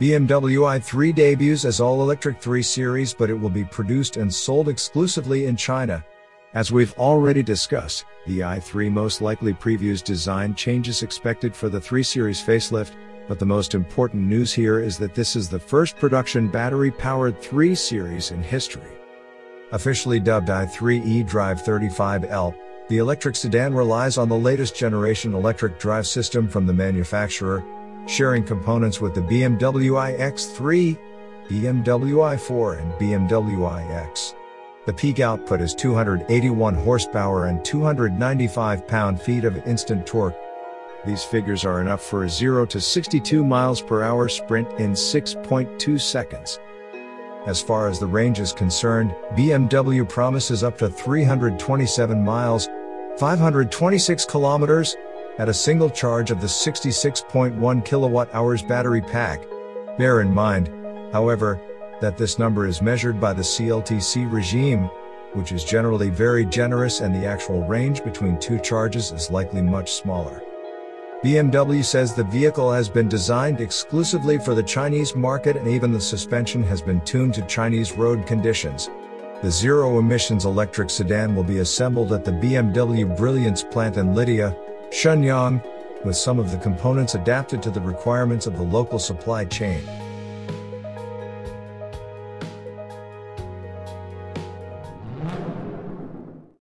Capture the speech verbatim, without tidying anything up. B M W i three debuts as all-electric three series, but it will be produced and sold exclusively in China. As we've already discussed, the i three most likely previews design changes expected for the three series facelift, but the most important news here is that this is the first production battery-powered three series in history. Officially dubbed i three e drive thirty-five L, the electric sedan relies on the latest generation electric drive system from the manufacturer, sharing components with the B M W i X three, B M W i four and B M W iX. The peak output is two hundred eighty-one horsepower and two hundred ninety-five pound-feet of instant torque. These figures are enough for a zero to sixty-two miles per hour sprint in six point two seconds. As far as the range is concerned, B M W promises up to three hundred twenty-seven miles, five hundred twenty-six kilometers, at a single charge of the sixty-six point one kilowatt hours battery pack. Bear in mind, however, that this number is measured by the C L T C regime, which is generally very generous, and the actual range between two charges is likely much smaller. B M W says the vehicle has been designed exclusively for the Chinese market, and even the suspension has been tuned to Chinese road conditions. The zero-emissions electric sedan will be assembled at the B M W Brilliance plant in Lydia, Shenyang, with some of the components adapted to the requirements of the local supply chain.